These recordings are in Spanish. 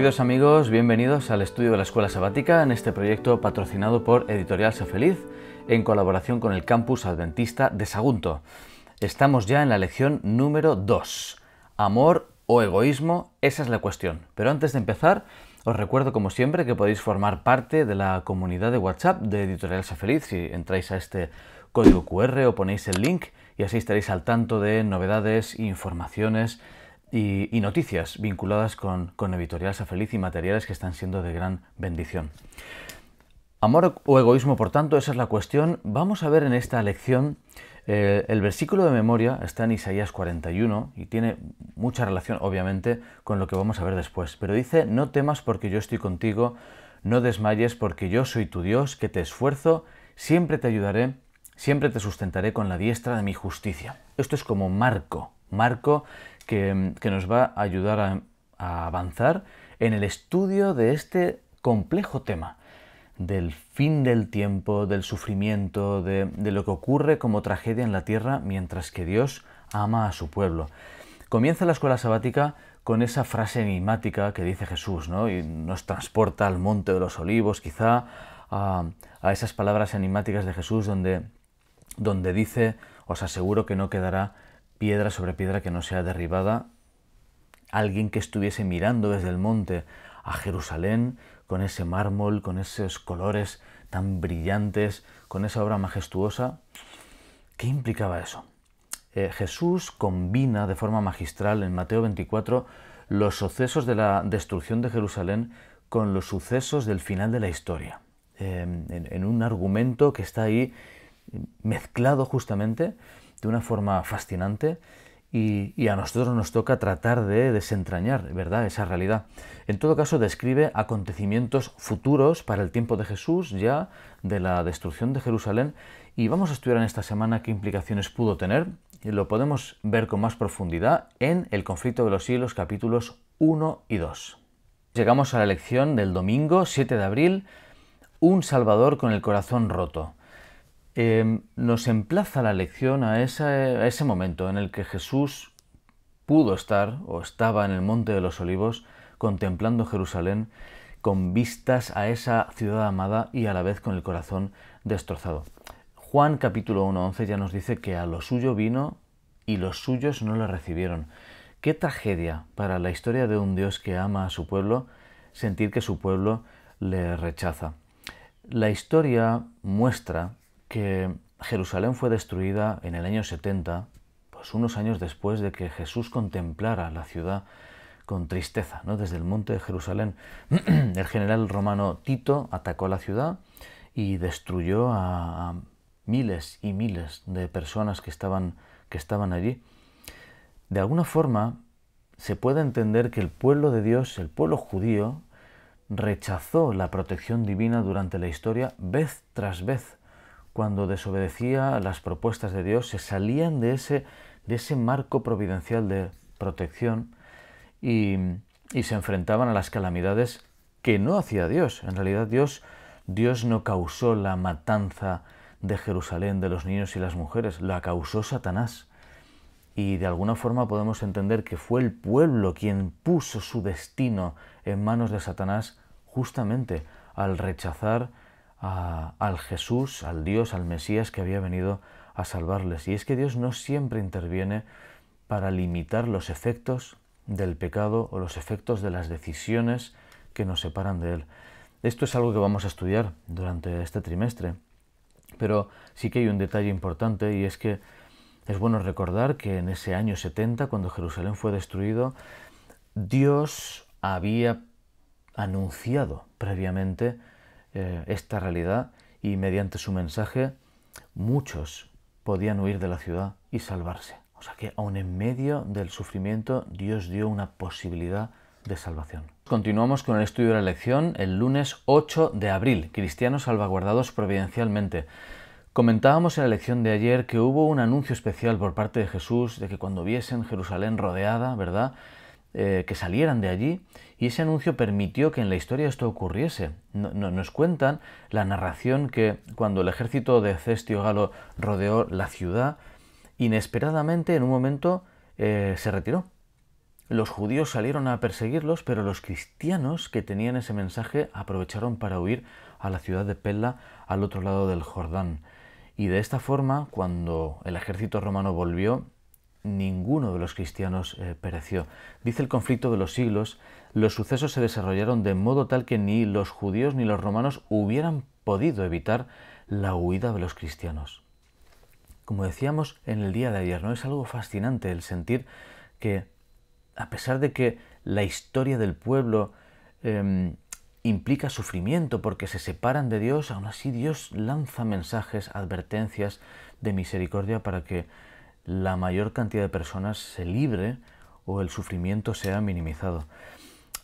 Queridos amigos, bienvenidos al estudio de la Escuela Sabática en este proyecto patrocinado por Editorial Safeliz en colaboración con el Campus Adventista de Sagunto. Estamos ya en la lección número 2. ¿Amor o egoísmo? Esa es la cuestión. Pero antes de empezar, os recuerdo como siempre que podéis formar parte de la comunidad de WhatsApp de Editorial Safeliz si entráis a este código QR o ponéis el link y así estaréis al tanto de novedades, informaciones y noticias vinculadas con Editorial Safeliz y materiales que están siendo de gran bendición. Amor o egoísmo, por tanto, esa es la cuestión. Vamos a ver en esta lección, el versículo de memoria está en Isaías 41 y tiene mucha relación, obviamente, con lo que vamos a ver después. Pero dice, no temas porque yo estoy contigo, no desmayes porque yo soy tu Dios, que te esfuerzo, siempre te ayudaré, siempre te sustentaré con la diestra de mi justicia. Esto es como marco que nos va a ayudar a avanzar en el estudio de este complejo tema del fin del tiempo, del sufrimiento, de lo que ocurre como tragedia en la tierra mientras que Dios ama a su pueblo. Comienza la Escuela Sabática con esa frase enigmática que dice Jesús, ¿no? Y nos transporta al Monte de los Olivos, quizá a esas palabras enigmáticas de Jesús donde dice, os aseguro que no quedará piedra sobre piedra que no sea derribada. Alguien que estuviese mirando desde el monte a Jerusalén, con ese mármol, con esos colores tan brillantes, con esa obra majestuosa, ¿qué implicaba eso? Jesús combina de forma magistral en Mateo 24 los sucesos de la destrucción de Jerusalén con los sucesos del final de la historia, en un argumento que está ahí mezclado justamente de una forma fascinante y a nosotros nos toca tratar de desentrañar, ¿verdad?, esa realidad. En todo caso, describe acontecimientos futuros para el tiempo de Jesús, ya de la destrucción de Jerusalén, y vamos a estudiar en esta semana qué implicaciones pudo tener. Lo podemos ver con más profundidad en El conflicto de los siglos, capítulos 1 y 2. Llegamos a la lección del domingo 7 de abril, un Salvador con el corazón roto. Nos emplaza la lección a ese momento en el que Jesús pudo estar o estaba en el Monte de los Olivos contemplando Jerusalén con vistas a esa ciudad amada y a la vez con el corazón destrozado. Juan capítulo 1:11 ya nos dice que a lo suyo vino y los suyos no lo recibieron. Qué tragedia para la historia de un Dios que ama a su pueblo sentir que su pueblo le rechaza. La historia muestra que Jerusalén fue destruida en el año 70, pues unos años después de que Jesús contemplara la ciudad con tristeza, ¿no?, desde el monte de Jerusalén. El general romano Tito atacó la ciudad y destruyó a miles y miles de personas que estaban allí. De alguna forma, se puede entender que el pueblo de Dios, el pueblo judío, rechazó la protección divina durante la historia vez tras vez. Cuando desobedecía las propuestas de Dios, se salían de ese marco providencial de protección y se enfrentaban a las calamidades que no hacía Dios. En realidad Dios no causó la matanza de Jerusalén, de los niños y las mujeres, la causó Satanás. Y de alguna forma podemos entender que fue el pueblo quien puso su destino en manos de Satanás justamente al rechazar al Jesús, al Dios, al Mesías que había venido a salvarles. Y es que Dios no siempre interviene para limitar los efectos del pecado o los efectos de las decisiones que nos separan de Él. Esto es algo que vamos a estudiar durante este trimestre, pero sí que hay un detalle importante y es que es bueno recordar que en ese año 70, cuando Jerusalén fue destruido, Dios había anunciado previamente esta realidad y mediante su mensaje muchos podían huir de la ciudad y salvarse. O sea que aun en medio del sufrimiento Dios dio una posibilidad de salvación. Continuamos con el estudio de la lección el lunes 8 de abril, cristianos salvaguardados providencialmente. Comentábamos en la lección de ayer que hubo un anuncio especial por parte de Jesús de que cuando viesen Jerusalén rodeada, ¿verdad?, que salieran de allí, y ese anuncio permitió que en la historia esto ocurriese. Nos cuentan la narración que cuando el ejército de Cestio Galo rodeó la ciudad, inesperadamente en un momento se retiró. Los judíos salieron a perseguirlos, pero los cristianos que tenían ese mensaje aprovecharon para huir a la ciudad de Pella, al otro lado del Jordán. Y de esta forma, cuando el ejército romano volvió, ninguno de los cristianos pereció. Dice El conflicto de los siglos, los sucesos se desarrollaron de modo tal que ni los judíos ni los romanos hubieran podido evitar la huida de los cristianos. Como decíamos en el día de ayer, ¿no? Es algo fascinante el sentir que, a pesar de que la historia del pueblo implica sufrimiento porque se separan de Dios, aún así Dios lanza mensajes, advertencias de misericordia para que la mayor cantidad de personas se libre o el sufrimiento sea minimizado.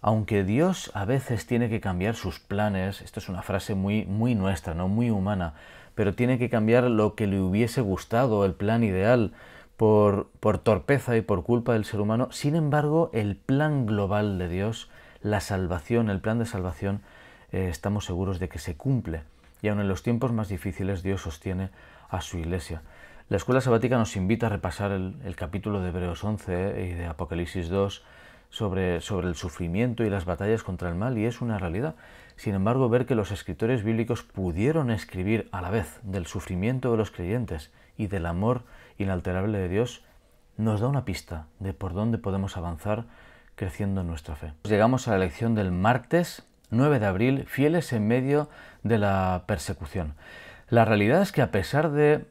Aunque Dios a veces tiene que cambiar sus planes, esto es una frase muy nuestra, ¿no? Muy humana, pero tiene que cambiar lo que le hubiese gustado, el plan ideal, por torpeza y por culpa del ser humano. Sin embargo, el plan global de Dios, la salvación, el plan de salvación, estamos seguros de que se cumple. Y aun en los tiempos más difíciles, Dios sostiene a su Iglesia. La Escuela Sabática nos invita a repasar el capítulo de Hebreos 11 y de Apocalipsis 2 sobre el sufrimiento y las batallas contra el mal, y es una realidad. Sin embargo, ver que los escritores bíblicos pudieron escribir a la vez del sufrimiento de los creyentes y del amor inalterable de Dios nos da una pista de por dónde podemos avanzar creciendo en nuestra fe. Llegamos a la lección del martes 9 de abril, fieles en medio de la persecución. La realidad es que a pesar de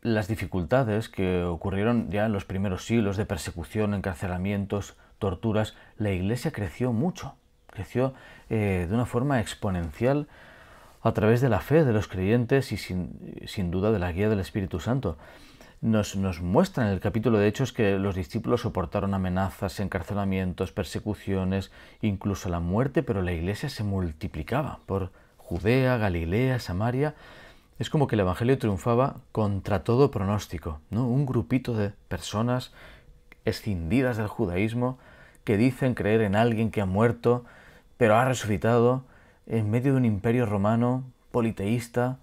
las dificultades que ocurrieron ya en los primeros siglos de persecución, encarcelamientos, torturas, la Iglesia creció mucho, creció de una forma exponencial a través de la fe de los creyentes y sin duda de la guía del Espíritu Santo. Nos muestra en el capítulo de Hechos que los discípulos soportaron amenazas, encarcelamientos, persecuciones, incluso la muerte, pero la Iglesia se multiplicaba por Judea, Galilea, Samaria. Es como que el Evangelio triunfaba contra todo pronóstico, ¿no? Un grupito de personas escindidas del judaísmo que dicen creer en alguien que ha muerto, pero ha resucitado en medio de un imperio romano politeísta.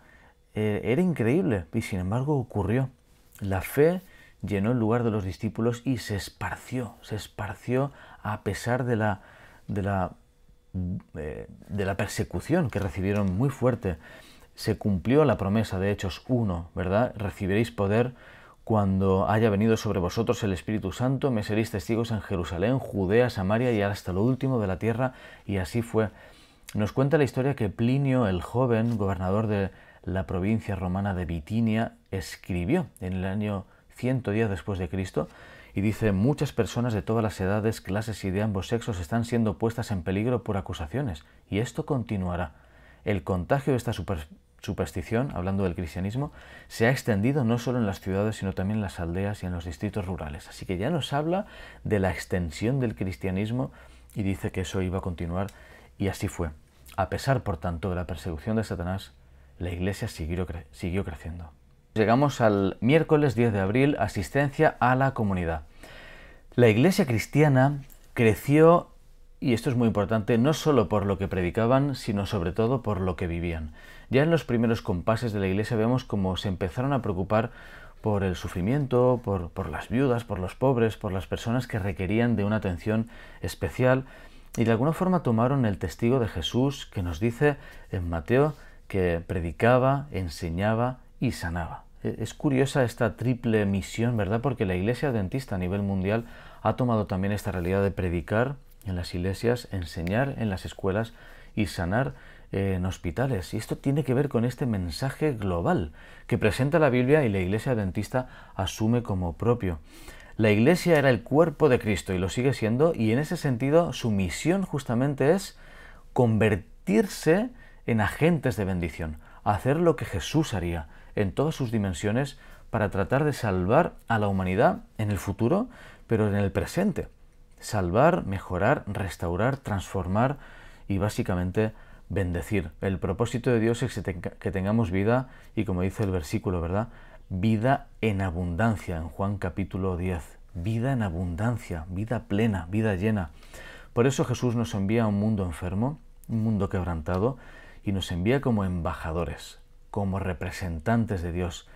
Era increíble y sin embargo ocurrió. La fe llenó el lugar de los discípulos y se esparció a pesar de la persecución que recibieron muy fuerte. Se cumplió la promesa de Hechos 1, ¿verdad? Recibiréis poder cuando haya venido sobre vosotros el Espíritu Santo, me seréis testigos en Jerusalén, Judea, Samaria y hasta lo último de la tierra. Y así fue. Nos cuenta la historia que Plinio, el joven gobernador de la provincia romana de Bitinia, escribió en el año 110 después de Cristo y dice: muchas personas de todas las edades, clases y de ambos sexos están siendo puestas en peligro por acusaciones, y esto continuará. El contagio de esta superstición, hablando del cristianismo, se ha extendido no solo en las ciudades, sino también en las aldeas y en los distritos rurales. Así que ya nos habla de la extensión del cristianismo y dice que eso iba a continuar, y así fue. A pesar, por tanto, de la persecución de Satanás, la Iglesia siguió creciendo. Llegamos al miércoles 10 de abril, asistencia a la comunidad. La Iglesia cristiana creció, y esto es muy importante, no solo por lo que predicaban, sino sobre todo por lo que vivían. Ya en los primeros compases de la Iglesia vemos cómo se empezaron a preocupar por el sufrimiento, por las viudas, por los pobres, por las personas que requerían de una atención especial, y de alguna forma tomaron el testigo de Jesús, que nos dice en Mateo que predicaba, enseñaba y sanaba. Es curiosa esta triple misión, ¿verdad? Porque la Iglesia Adventista a nivel mundial ha tomado también esta realidad de predicar en las iglesias, enseñar en las escuelas y sanar en hospitales. Y esto tiene que ver con este mensaje global que presenta la Biblia y la Iglesia Adventista asume como propio. La Iglesia era el cuerpo de Cristo y lo sigue siendo, y en ese sentido su misión justamente es convertirse en agentes de bendición, hacer lo que Jesús haría en todas sus dimensiones para tratar de salvar a la humanidad en el futuro, pero en el presente. Salvar, mejorar, restaurar, transformar y básicamente bendecir. El propósito de Dios es que tengamos vida y, como dice el versículo, ¿verdad?, vida en abundancia, en Juan capítulo 10. Vida en abundancia, vida plena, vida llena. Por eso Jesús nos envía a un mundo enfermo, un mundo quebrantado, y nos envía como embajadores, como representantes de Dios,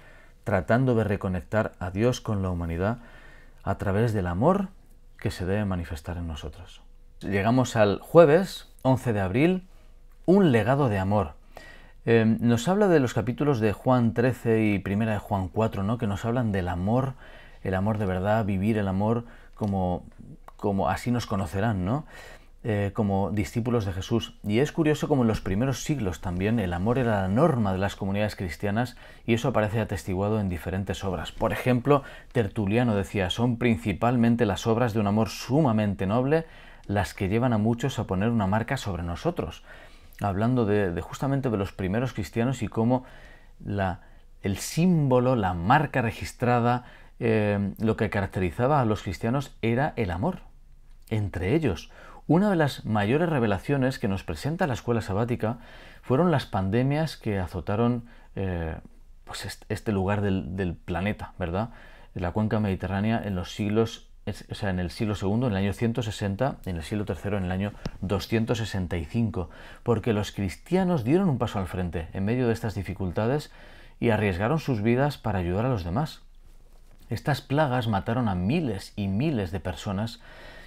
tratando de reconectar a Dios con la humanidad a través del amor que se debe manifestar en nosotros. Llegamos al jueves 11 de abril, un legado de amor. Nos habla de los capítulos de Juan 13 y primera de Juan 4, ¿no? Que nos hablan del amor, el amor de verdad, vivir el amor como así nos conocerán, ¿no? Como discípulos de Jesús. Y es curioso como en los primeros siglos también el amor era la norma de las comunidades cristianas, y eso aparece atestiguado en diferentes obras. Por ejemplo, Tertuliano decía: son principalmente las obras de un amor sumamente noble las que llevan a muchos a poner una marca sobre nosotros. Hablando de justamente de los primeros cristianos y cómo el símbolo, la marca registrada, lo que caracterizaba a los cristianos era el amor entre ellos. Una de las mayores revelaciones que nos presenta la Escuela Sabática fueron las pandemias que azotaron pues este lugar del planeta, ¿verdad? La cuenca mediterránea en los siglos, o sea, en el siglo II, en el año 160, en el siglo III, en el año 265, porque los cristianos dieron un paso al frente en medio de estas dificultades y arriesgaron sus vidas para ayudar a los demás. Estas plagas mataron a miles y miles de personas.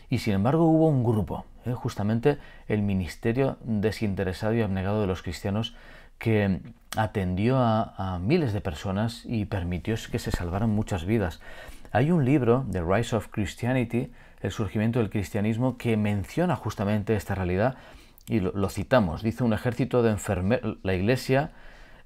Y sin embargo hubo un grupo, justamente el ministerio desinteresado y abnegado de los cristianos, que atendió a miles de personas y permitió que se salvaran muchas vidas. Hay un libro, The Rise of Christianity, El surgimiento del cristianismo, que menciona justamente esta realidad y lo citamos. Dice: un ejército de enfermeros, la iglesia,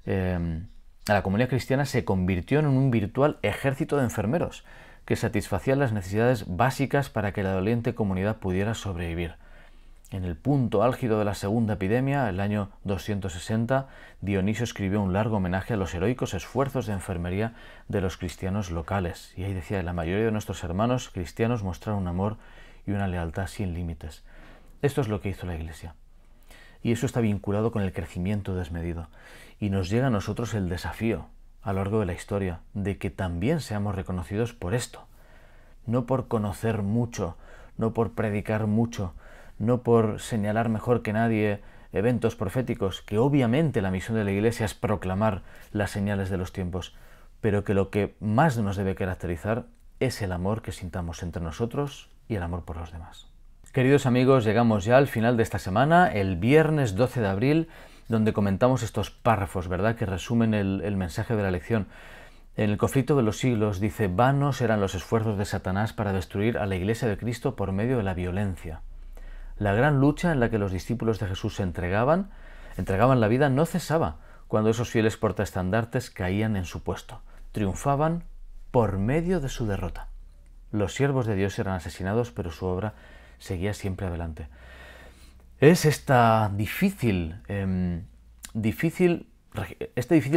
la comunidad cristiana se convirtió en un virtual ejército de enfermeros que satisfacían las necesidades básicas para que la doliente comunidad pudiera sobrevivir. En el punto álgido de la segunda epidemia, el año 260, Dionisio escribió un largo homenaje a los heroicos esfuerzos de enfermería de los cristianos locales. Y ahí decía: la mayoría de nuestros hermanos cristianos mostraron un amor y una lealtad sin límites. Esto es lo que hizo la Iglesia. Y eso está vinculado con el crecimiento desmedido. Y nos llega a nosotros el desafío a lo largo de la historia, de que también seamos reconocidos por esto. No por conocer mucho, no por predicar mucho, no por señalar mejor que nadie eventos proféticos, que obviamente la misión de la Iglesia es proclamar las señales de los tiempos, pero que lo que más nos debe caracterizar es el amor que sintamos entre nosotros y el amor por los demás. Queridos amigos, llegamos ya al final de esta semana, el viernes 12 de abril, donde comentamos estos párrafos, ¿verdad?, que resumen el mensaje de la lección. En El conflicto de los siglos dice: vanos eran los esfuerzos de Satanás para destruir a la Iglesia de Cristo por medio de la violencia. La gran lucha en la que los discípulos de Jesús se entregaban la vida, no cesaba cuando esos fieles portaestandartes caían en su puesto. Triunfaban por medio de su derrota. Los siervos de Dios eran asesinados, pero su obra seguía siempre adelante. Es este difícil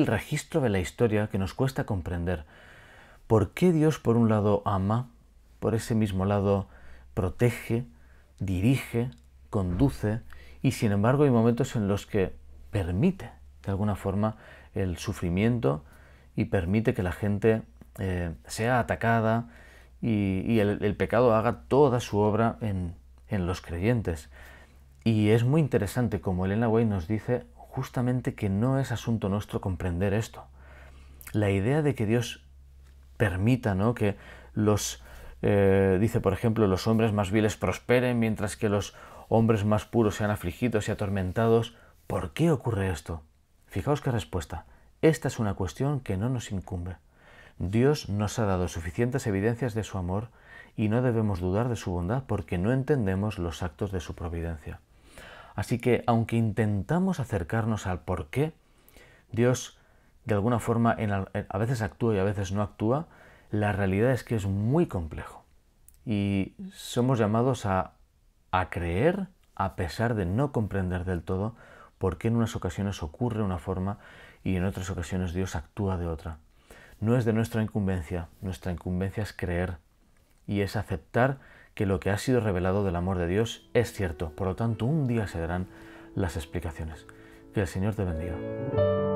registro de la historia que nos cuesta comprender. ¿Por qué Dios por un lado ama, por ese mismo lado protege, dirige, conduce, y sin embargo hay momentos en los que permite de alguna forma el sufrimiento y permite que la gente sea atacada y el pecado haga toda su obra en los creyentes? Y es muy interesante como Ellen White nos dice justamente que no es asunto nuestro comprender esto. La idea de que Dios permita, ¿no?, que los, dice por ejemplo, los hombres más viles prosperen mientras que los hombres más puros sean afligidos y atormentados. ¿Por qué ocurre esto? Fijaos qué respuesta. Esta es una cuestión que no nos incumbe. Dios nos ha dado suficientes evidencias de su amor y no debemos dudar de su bondad porque no entendemos los actos de su providencia. Así que, aunque intentamos acercarnos al por qué Dios de alguna forma a veces actúa y a veces no actúa, la realidad es que es muy complejo. Y somos llamados a creer, a pesar de no comprender del todo, por qué en unas ocasiones ocurre una forma y en otras ocasiones Dios actúa de otra. No es de nuestra incumbencia es creer y es aceptar que lo que ha sido revelado del amor de Dios es cierto. Por lo tanto, un día se darán las explicaciones. Que el Señor te bendiga.